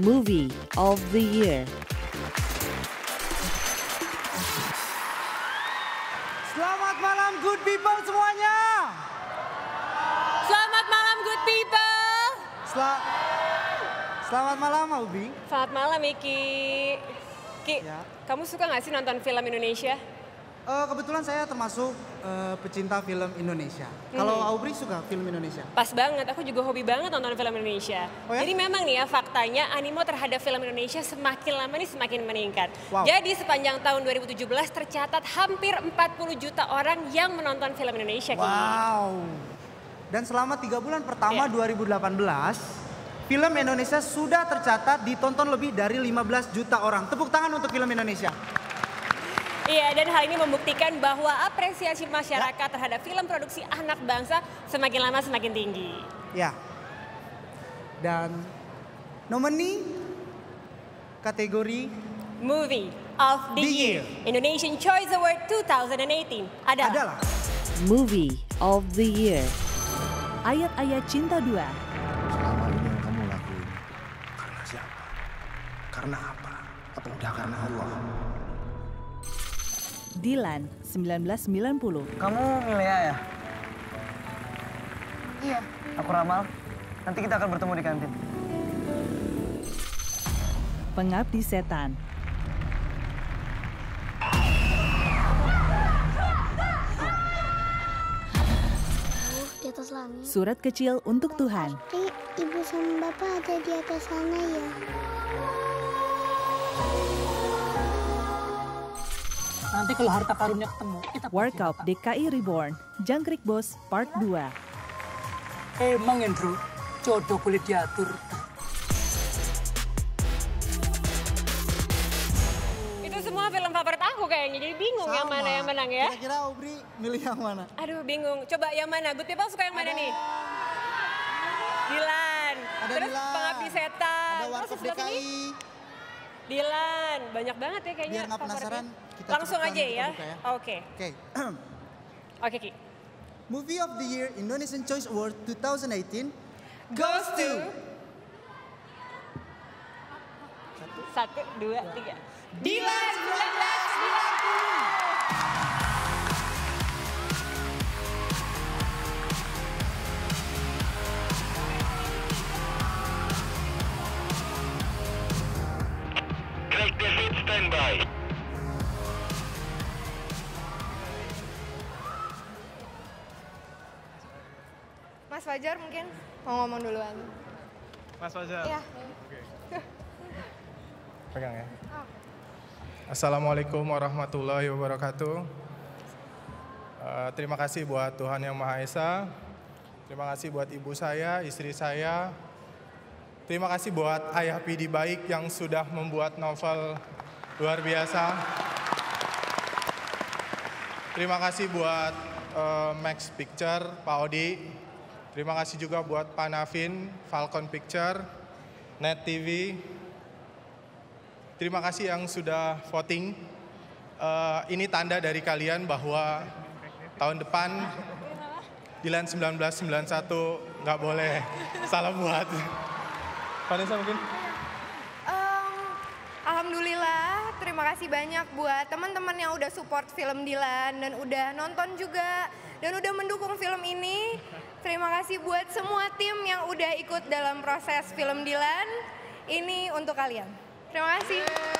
Movie of the Year. Selamat malam good people semuanya. Selamat malam good people. Selamat malam Aubi. Selamat malam Iki. Ki, ya. Kamu suka gak sih nonton film Indonesia? Kebetulan saya termasuk pecinta film Indonesia. Kalau Aubrey suka film Indonesia? Pas banget, aku juga hobi banget nonton film Indonesia. Oh ya? Jadi memang nih ya faktanya animo terhadap film Indonesia semakin lama nih semakin meningkat. Wow. Jadi sepanjang tahun 2017 tercatat hampir 40 juta orang yang menonton film Indonesia. Wow. Dan selama 3 bulan pertama 2018, film Indonesia sudah tercatat ditonton lebih dari 15 juta orang. Tepuk tangan untuk film Indonesia. Iya, dan hal ini membuktikan bahwa apresiasi masyarakat terhadap film produksi anak bangsa semakin lama semakin tinggi. Ya, dan nomini kategori Movie of the Year Indonesian Choice Award 2018 adalah Movie of the Year Ayat-ayat cinta 2. Selama ini yang kamu lakuin karena siapa? Karena apa? Apa udah karena Allah? Dilan, 1990. Kamu Milea ya? Iya. Aku Ramal. Nanti kita akan bertemu di kantin. Pengabdi Setan. Di atas langit. Surat kecil untuk Tuhan. Pasti ibu sama bapak ada di atas sana ya. Nanti kalau harta karunnya ketemu, kita... Warkop DKI Reborn, Janggrik Bos, Part 2. Emang Andrew, jodoh boleh diatur. Itu semua film favorit aku kayaknya, jadi bingung sama. Yang mana yang menang ya. Kira-kira Aubrey milih yang mana? Aduh bingung, coba yang mana? Good people suka yang mana nih? Dilan, terus Dilan. Pengabdi Setan, ada Warkop DKI. Dilan, banyak banget ya kayaknya. Biar nggak penasaran, kita langsung aja ya. Oke. Oke, Ki. Movie of the Year Indonesian Choice Award 2018 goes to... Satu, dua, tiga. Dilan 1990. Mas Fajar mungkin mau ngomong duluan. Mas Fajar? Iya. Okay. Pegang ya. Oh. Assalamualaikum warahmatullahi wabarakatuh. Terima kasih buat Tuhan Yang Maha Esa. Terima kasih buat ibu saya, istri saya. Terima kasih buat ayah Pidi Baik yang sudah membuat novel luar biasa. Terima kasih buat Max Picture, Pak Odi. Terima kasih juga buat Pak Navin, Falcon Picture, Net TV. Terima kasih yang sudah voting. Ini tanda dari kalian bahwa tahun depan Dilan 1991 nggak boleh salah buat. Vanessa mungkin? Alhamdulillah, terima kasih banyak buat teman-teman yang udah support film Dilan dan udah nonton juga dan udah mendukung film ini. Terima kasih buat semua tim yang udah ikut dalam proses film Dilan ini untuk kalian. Terima kasih.